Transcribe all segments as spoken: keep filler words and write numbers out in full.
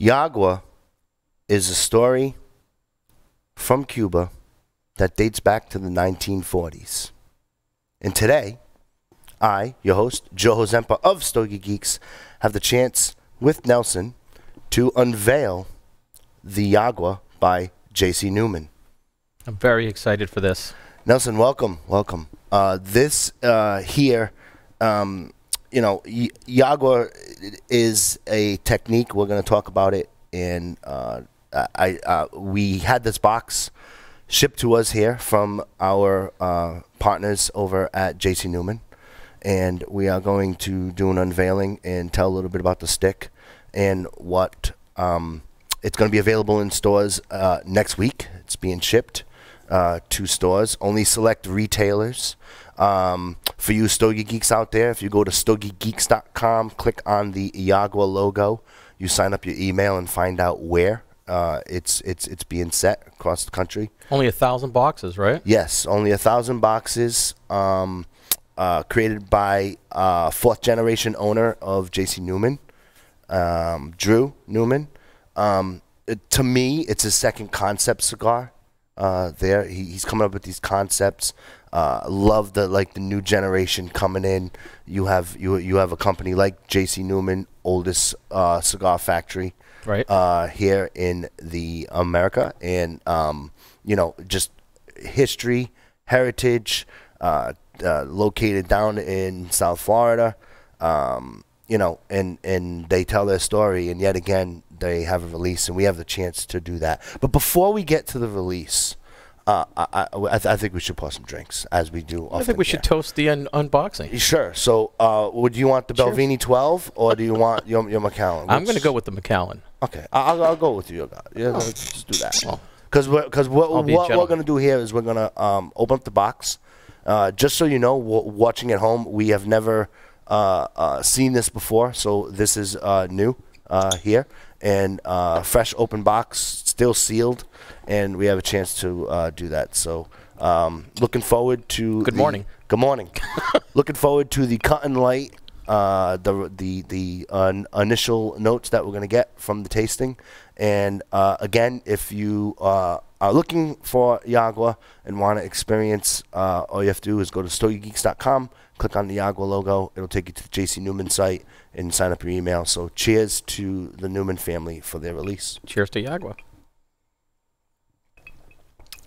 Yagua is a story from Cuba that dates back to the nineteen forties. And today, I, your host, Joe Hozempa of Stogie Geeks, have the chance with Nelson to unveil the Yagua by J C Newman. I'm very excited for this. Nelson, welcome, welcome. Uh, this uh, here, um, you know, Yagua is a technique. We're going to talk about it. And uh, I, uh, we had this box shipped to us here from our uh, partners over at J C Newman. And we are going to do an unveiling and tell a little bit about the stick and what um, it's going to be available in stores uh, next week. It's being shipped uh, to stores, only select retailers. Um, for you Stogie Geeks out there, if you go to stogie geeks dot com, click on the Yagua logo, you sign up your email and find out where uh, it's it's it's being set across the country. Only a thousand boxes, right? Yes, only a thousand boxes. Um, Uh, created by uh, fourth generation owner of J C Newman, um, Drew Newman. Um, it, to me, it's his second concept cigar. Uh, there, he, he's coming up with these concepts. Uh, love the like the new generation coming in. You have you you have a company like J C Newman, oldest uh, cigar factory, right uh, here in the America, and um, you know, just history, heritage. Uh, Uh, located down in South Florida, um, you know, and, and they tell their story, and yet again, they have a release, and we have the chance to do that. But before we get to the release, uh, I, I, th I think we should pour some drinks, as we do often. I think we should toast the un unboxing. Sure. So uh, would you want the Belvini twelve, or do you want your, your Macallan? I'm going to go with the Macallan. Okay. I'll, I'll go with you. Yeah, oh. Let's do that. Well, Because what, what we're going to do here is we're going to um, open up the box. Uh, just so you know, w watching at home, we have never uh, uh, seen this before, so this is uh, new uh, here. And uh, fresh open box, still sealed, and we have a chance to uh, do that. So um, looking forward to... Good the, morning. Good morning. Looking forward to the cut and light, uh, the, the, the uh, initial notes that we're going to get from the tasting. And uh, again, if you... Uh, Uh, looking for Yagua and want to experience, uh, all you have to do is go to stogie geeks dot com, click on the Yagua logo. It'll take you to the J C Newman site and sign up your email. So cheers to the Newman family for their release. Cheers to Yagua.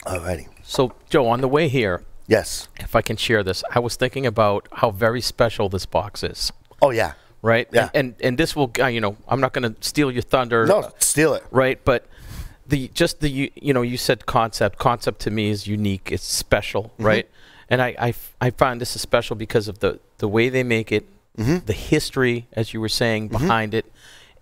Alrighty. So, Joe, on the way here, yes, if I can share this, I was thinking about how very special this box is. Oh, yeah. Right? Yeah. And, and, and this will, uh, you know, I'm not going to steal your thunder. No, steal it. Right? But... The just the you, you know you said concept concept to me is unique, it's special, mm-hmm. right? And I, I, I find this is special because of the the way they make it, mm-hmm. the history, as you were saying, mm-hmm. behind it,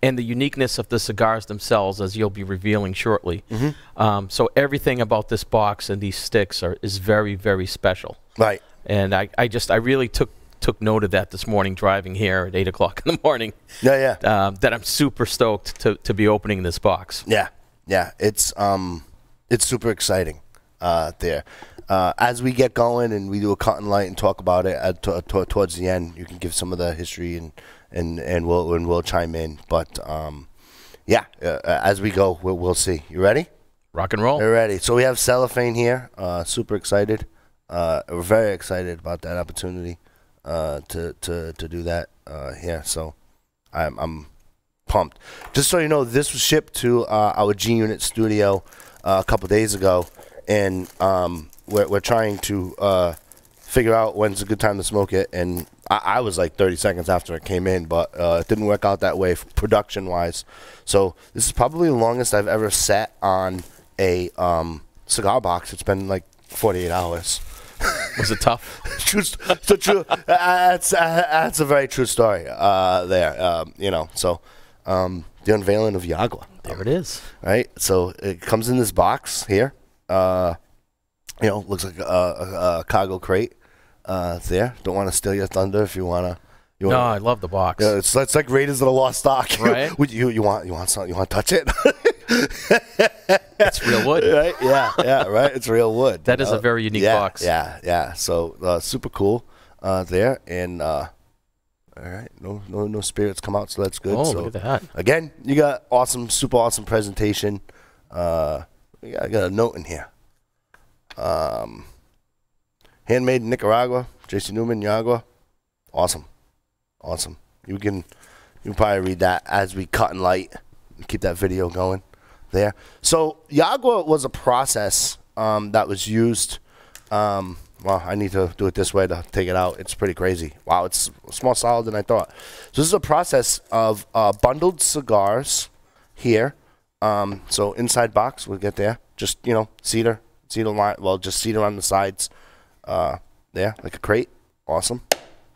and the uniqueness of the cigars themselves, as you'll be revealing shortly. Mm-hmm. um, so everything about this box and these sticks are is very very special, right? And I, I just I really took took note of that this morning driving here at eight o'clock in the morning. Yeah, yeah. Um, that I'm super stoked to to be opening this box. Yeah. Yeah, it's um, it's super exciting uh, there. Uh, as we get going and we do a cut and light and talk about it at towards the end, you can give some of the history and and and we'll and we'll chime in. But um, yeah, uh, as we go, we'll, we'll see. You ready? Rock and roll. You're ready. So we have cellophane here. Uh, super excited. Uh, we're very excited about that opportunity uh, to to to do that uh, here. So I'm I'm. pumped. Just so you know, this was shipped to uh, our G Unit studio uh, a couple days ago, and um, we're, we're trying to uh, figure out when's a good time to smoke it. And I, I was like thirty seconds after it came in, but uh, it didn't work out that way production-wise. So this is probably the longest I've ever sat on a um, cigar box. It's been like forty-eight hours. Was it tough? True, so true. uh, that's uh, that's a very true story uh, there. Um, you know, so. Um, the unveiling of Yagua. There it is. Right? So it comes in this box here. Uh, you know, looks like a, a, a cargo crate uh, there. Don't want to steal your thunder if you want to. You wanna, no, I love the box. You know, it's, it's like Raiders of the Lost Ark. Right? you, you, want, you, want something, you want to touch it? It's real wood. Right? Yeah, yeah, right? It's real wood. That is uh, a very unique yeah, box. Yeah, yeah. So uh, super cool uh, there. And... Uh, All right, no, no, no spirits come out, so that's good. Oh, so, look at that. Again, you got awesome, super awesome presentation. Uh, I got, got a note in here. Um, handmade in Nicaragua, J C Newman, Yagua. Awesome, awesome. You can, you can probably read that as we cut and light. Keep that video going there. So Yagua was a process um, that was used. Um, Well, I need to do it this way to take it out. It's pretty crazy. Wow, it's more solid than I thought. So this is a process of uh, bundled cigars here. Um, so inside box, we'll get there. Just, you know, cedar. Cedar line. Well, just cedar on the sides. Uh, there, like a crate. Awesome.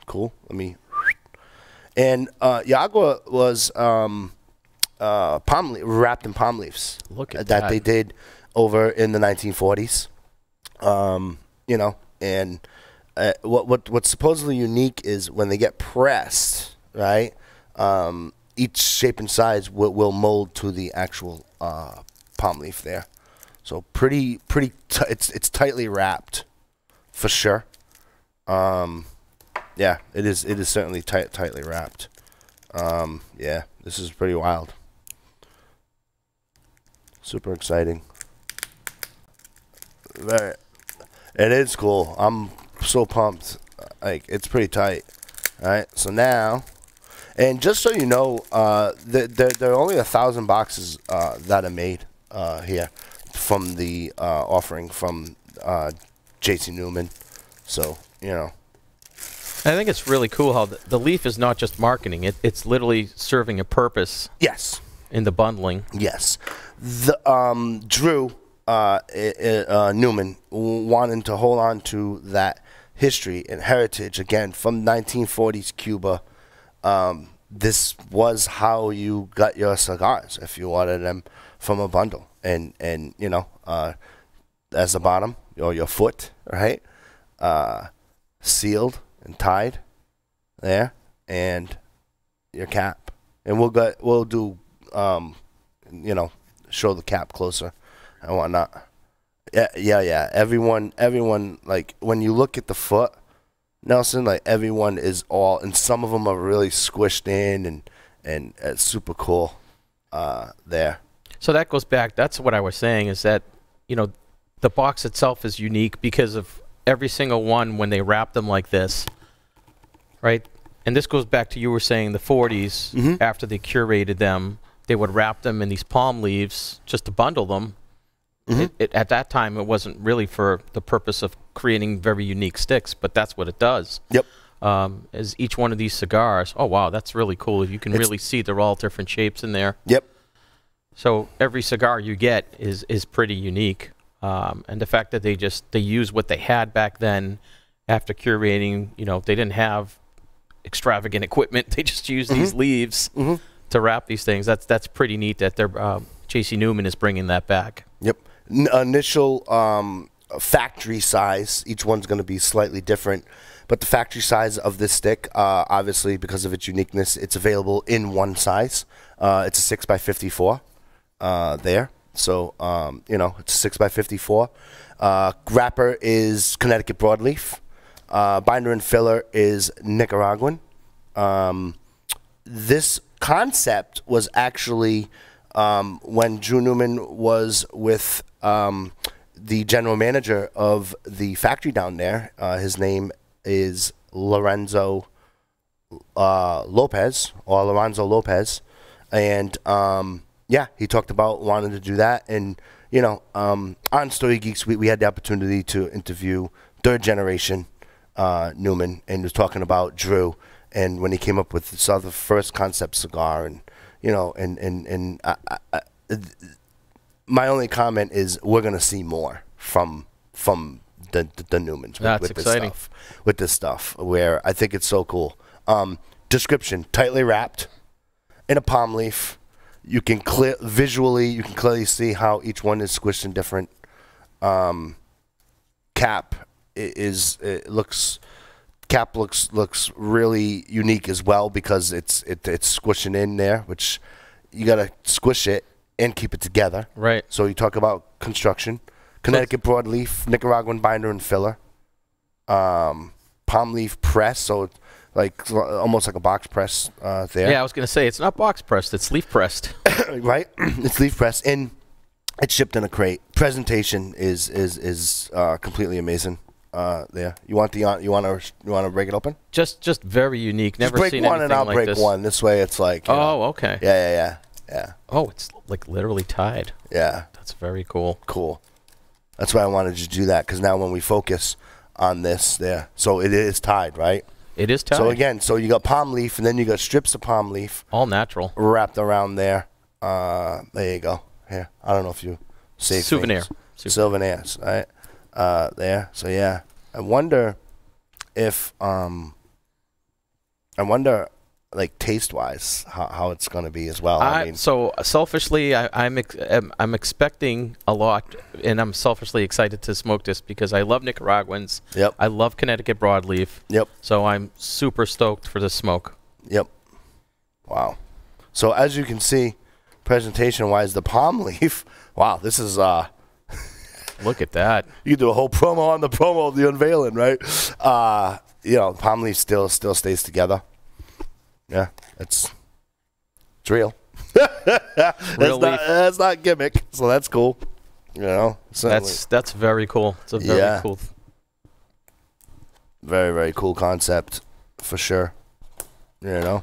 Cool. Let me. And uh, Yagua was um, uh, palm leaf, wrapped in palm leaves. Look at that. That they did over in the nineteen forties. Um, you know. And uh, what what what's supposedly unique is when they get pressed, right? Um, each shape and size will, will mold to the actual uh, palm leaf there. So pretty pretty t it's it's tightly wrapped, for sure. Um, yeah, it is it is certainly tight tightly wrapped. Um, yeah, this is pretty wild. Super exciting. Very. It is cool. I'm so pumped. Like, it's pretty tight. All right. So now, and just so you know, uh, there, there, there are only a thousand boxes uh, that are made uh, here from the uh, offering from uh, J C Newman. So, you know. I think it's really cool how the, the leaf is not just marketing. It, it's literally serving a purpose. Yes. In the bundling. Yes. The um, Drew. Uh, uh, Newman wanting to hold on to that history and heritage again from nineteen forties Cuba. Um, this was how you got your cigars if you ordered them from a bundle, and and you know, uh, as the bottom or your foot, right, uh, sealed and tied there, and your cap, and we'll get we'll do um, you know, show the cap closer. And whatnot. Yeah, yeah, yeah. Everyone, everyone, like, when you look at the foot, Nelson, like, everyone is all, and some of them are really squished in, and, and it's super cool uh, there. So that goes back, that's what I was saying, is that, you know, the box itself is unique because of every single one when they wrap them like this, right? And this goes back to, you were saying, the forties, mm-hmm. after they curated them, they would wrap them in these palm leaves just to bundle them. Mm-hmm. it, it, at that time, it wasn't really for the purpose of creating very unique sticks, but that's what it does. Yep. Um, is each one of these cigars, oh, wow, that's really cool. You can it's, really see they're all different shapes in there. Yep. So every cigar you get is, is pretty unique. Um, and the fact that they just, they use what they had back then after curating, you know, they didn't have extravagant equipment. They just used mm-hmm. these leaves mm-hmm. to wrap these things. That's, that's pretty neat that they're, um, J C Newman is bringing that back. Yep. N initial um, factory size, each one's going to be slightly different, but the factory size of this stick, uh, obviously because of its uniqueness, it's available in one size. Uh, it's a six by fifty-four uh, there, so um, you know, it's a six by fifty-four. Uh, wrapper is Connecticut Broadleaf. Uh, binder and filler is Nicaraguan. Um, this concept was actually um, when Drew Newman was with Um, the general manager of the factory down there. Uh, his name is Lorenzo uh, Lopez, or Lorenzo Lopez, and um, yeah, he talked about wanting to do that. And you know, um, on Stogie Geeks, we, we had the opportunity to interview third generation uh, Newman, and was talking about Drew, and when he came up with this other first concept cigar, and you know, and and and. I, I, I, my only comment is we're gonna see more from from the the, the Newmans. That's with, with exciting. This stuff, with this stuff, where I think it's so cool. Um, description: tightly wrapped in a palm leaf. You can clear visually. You can clearly see how each one is squished in different. Um, cap is it looks cap looks looks really unique as well, because it's it, it's squishing in there, which you gotta squish it and keep it together. Right. So you talk about construction. Connecticut Broadleaf, Nicaraguan binder and filler. Um, palm leaf press, so like almost like a box press uh, there. Yeah, I was going to say, it's not box pressed, it's leaf pressed. Right? It's leaf pressed, and it's shipped in a crate. Presentation is is is uh, completely amazing. Uh, there, you want the you want to you want to break it open? Just just very unique. Never just break seen one, anything and I'll like break this. One. This way, it's like oh know. Okay. Yeah, yeah, yeah, yeah. Oh, it's like literally tied. Yeah, that's very cool. Cool. That's why I wanted to do that, because now when we focus on this, there, so it is tied, right? It is tied. So again, so you got palm leaf, and then you got strips of palm leaf, all natural, wrapped around there. Uh, there you go. Here, I don't know if you save souvenir things. Souvenirs, right? Uh, there. So yeah, I wonder if um, I wonder like taste wise how, how it's going to be as well. I, I mean, so selfishly, I, I'm ex I'm expecting a lot, and I'm selfishly excited to smoke this because I love Nicaraguans. Yep. I love Connecticut broadleaf. Yep. So I'm super stoked for this smoke. Yep. Wow. So as you can see, presentation wise, the palm leaf. Wow, this is uh. Look at that. You can do a whole promo on the promo of the unveiling, right? Uh, you know, palm leaf still still stays together. Yeah, it's, it's real. That's real not, leaf. That's not gimmick, so that's cool. You know, certainly. That's that's very cool. It's a very yeah. cool. Very, very cool concept, for sure. You know?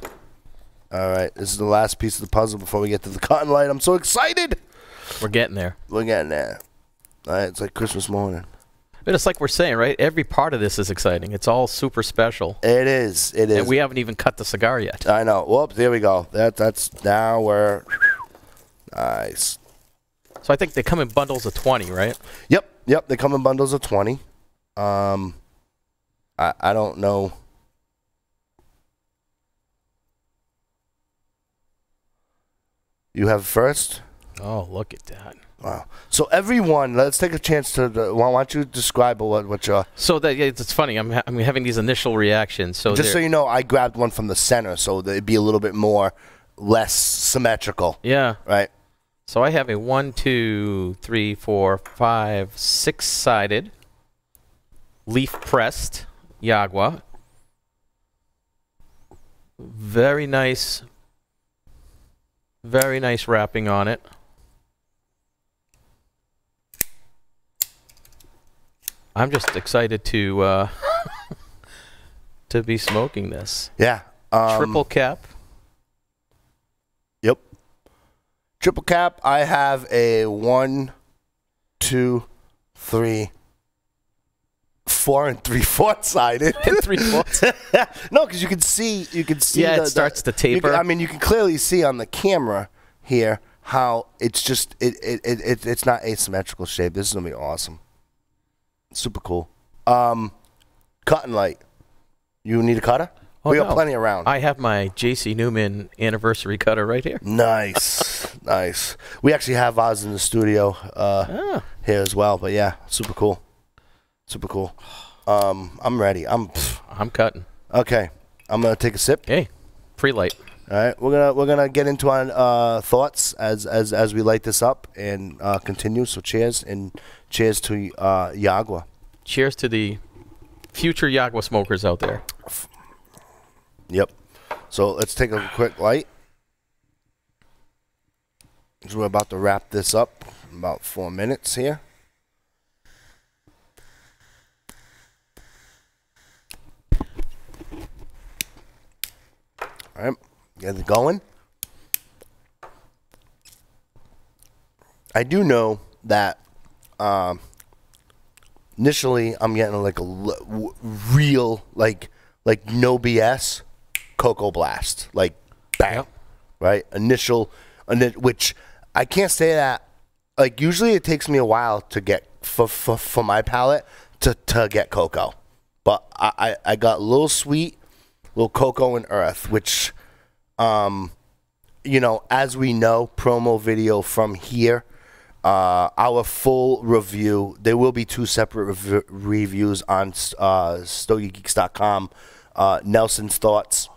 All right, this is the last piece of the puzzle before we get to the cotton light. I'm so excited. We're getting there. We're getting there. Right, it's like Christmas morning. But it's like we're saying, right? Every part of this is exciting. It's all super special. It is. It is. And we haven't even cut the cigar yet. I know. Whoops, there we go. That that's now we're nice. So I think they come in bundles of twenty, right? Yep. Yep. They come in bundles of twenty. Um I I don't know. You have first? Oh, look at that. Wow. So everyone, let's take a chance to. The, why don't you describe what what your? So that yeah, it's funny. I'm ha I'm having these initial reactions. So just so you know, I grabbed one from the center, so it'd be a little bit more less symmetrical. Yeah. Right. So I have a one, two, three, four, five, six-sided leaf pressed Yagua. Very nice. Very nice wrapping on it. I'm just excited to uh, to be smoking this. Yeah, um, triple cap. Yep, triple cap. I have a one, two, three, four, and three fourth sided. And three fourths. No, because you can see, you can see. Yeah, the, it starts the, to taper. Can, I mean, you can clearly see on the camera here how it's just it it, it, it it's not asymmetrical shape. This is gonna be awesome. Super cool. Um, cotton light. You need a cutter? Oh, we got no. plenty around. I have my J C Newman anniversary cutter right here. Nice. Nice. We actually have ours in the studio uh, ah. here as well. But yeah, super cool. Super cool. Um, I'm ready. I'm pff. I'm cutting. Okay. I'm gonna take a sip. Hey, pre-light. All right. We're gonna we're gonna get into our uh, thoughts as as as we light this up and uh, continue. So cheers and cheers to uh, Yagua. Cheers to the future Yagua smokers out there. Yep. So let's take a quick light. So we're about to wrap this up in about four minutes here. All right. Get it going. I do know that um, initially I'm getting like a l w real like like no B S Cocoa Blast, like bang, yep. right? Initial, which I can't say that. Like usually it takes me a while to get for for, for my palate to to get cocoa, but I, I I got a little sweet, little cocoa and earth, which. Um, you know, as we know, promo video from here, uh, our full review. There will be two separate rev reviews on uh, Stogie Geeks dot com. Uh, Nelson's thoughts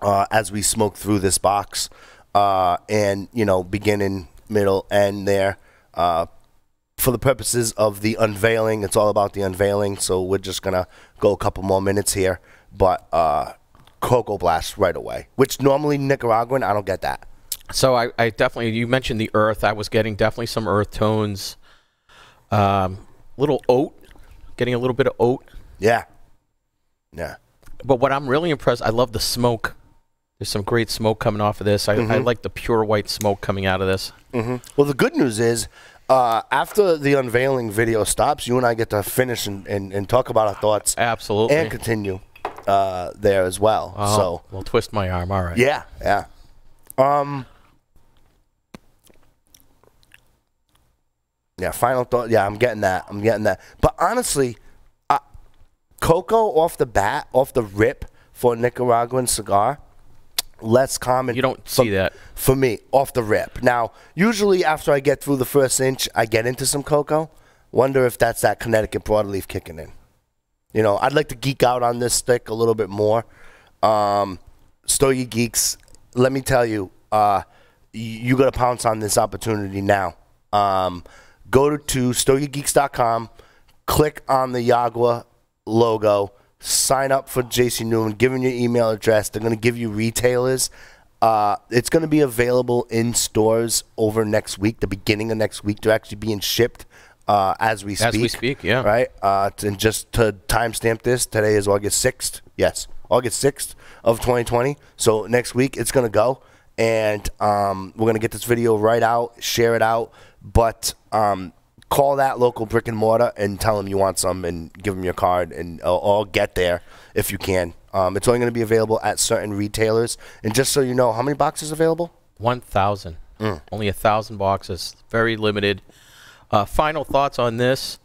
uh, as we smoke through this box, uh, and you know, beginning, middle, end there. Uh, for the purposes of the unveiling, it's all about the unveiling. So we're just gonna go a couple more minutes here, but. Uh, Cocoa Blast right away, which normally Nicaraguan, I don't get that. So I, I definitely, you mentioned the earth. I was getting definitely some earth tones. Um, little oat, getting a little bit of oat. Yeah. Yeah. But what I'm really impressed, I love the smoke. There's some great smoke coming off of this. I, mm-hmm. I like the pure white smoke coming out of this. Mm-hmm. Well, the good news is, uh, after the unveiling video stops, you and I get to finish and, and, and talk about our thoughts. Absolutely. And continue uh, there as well. Uh-huh. So we'll twist my arm. All right. Yeah, yeah. Um. Yeah, final thought. Yeah, I'm getting that. I'm getting that. But honestly, uh, cocoa off the bat, off the rip for a Nicaraguan cigar, less common. You don't see that. For me, off the rip. Now, usually after I get through the first inch, I get into some cocoa. Wonder if that's that Connecticut broadleaf kicking in. You know, I'd like to geek out on this stick a little bit more. Um, Stogie Geeks, let me tell you, uh, you got to pounce on this opportunity now. Um, go to Stogie Geeks dot com, click on the Yagua logo, sign up for J C. Newman, give them your email address. They're going to give you retailers. Uh, it's going to be available in stores over next week, the beginning of next week. They're actually being shipped uh, as we speak. As we speak, yeah. Right? Uh, and just to timestamp this, today is August sixth. Yes, August sixth of twenty twenty. So next week it's going to go. And um, we're going to get this video right out, share it out. But um, call that local brick and mortar and tell them you want some and give them your card, and uh, I'll get there if you can. Um, it's only going to be available at certain retailers. And just so you know, how many boxes available? one thousand. Mm. Only one thousand boxes. Very limited. Uh, final thoughts on this.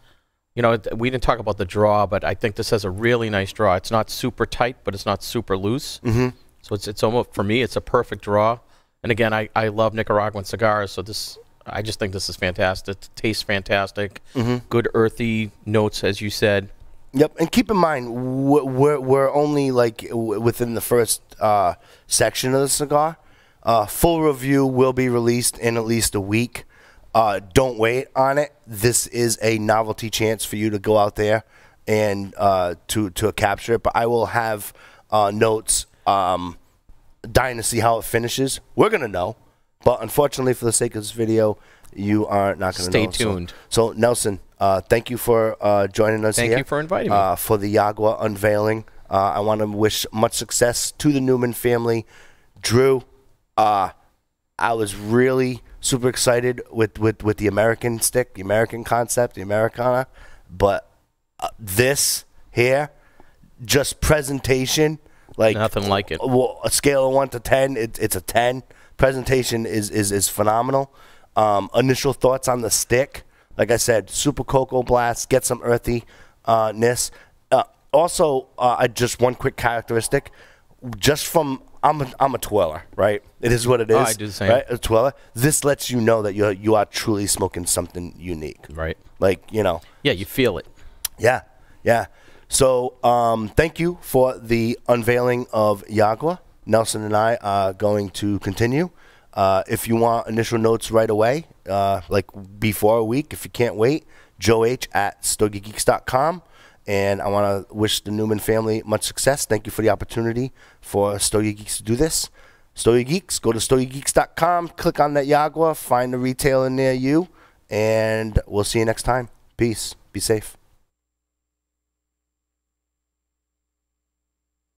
You know, we didn't talk about the draw, but I think this has a really nice draw. It's not super tight, but it's not super loose. Mm-hmm. So it's, it's almost, for me, it's a perfect draw. And again, I, I love Nicaraguan cigars, so this, I just think this is fantastic. It tastes fantastic. Mm-hmm. Good earthy notes, as you said. Yep, and keep in mind, we're, we're only like within the first uh, section of the cigar. Uh, full review will be released in at least a week. Uh, don't wait on it. This is a novelty chance for you to go out there and uh, to, to capture it. But I will have uh, notes um dying to see how it finishes. We're gonna know, but unfortunately for the sake of this video, you are not gonna stay know. tuned. So, so Nelson, uh thank you for uh joining us. Thank here, you for inviting me uh for the Yagua unveiling. uh I want to wish much success to the Newman family. Drew, uh I was really super excited with with with the American stick, the American concept, the Americana, but uh, this here, just presentation, like nothing like it. Well, a scale of one to ten, it, it's a ten. Presentation is is is phenomenal. Um, initial thoughts on the stick, like I said, super cocoa blast. Get some earthiness. Uh, also, uh, I just one quick characteristic, just from I'm a, I'm a twirler, right? It is what it is. Oh, I do the same. Right, a twirler. This lets you know that you you are truly smoking something unique, right? Like, you know. Yeah, you feel it. Yeah, yeah. So um, thank you for the unveiling of Yagua. Nelson and I are going to continue. Uh, if you want initial notes right away, uh, like before a week, if you can't wait, Joe H at Stogie Geeks dot com. And I want to wish the Newman family much success. Thank you for the opportunity for Stogie Geeks to do this. Stogie Geeks, go to Stogie Geeks dot com, click on that Yagua, find a retailer near you, and we'll see you next time. Peace. Be safe.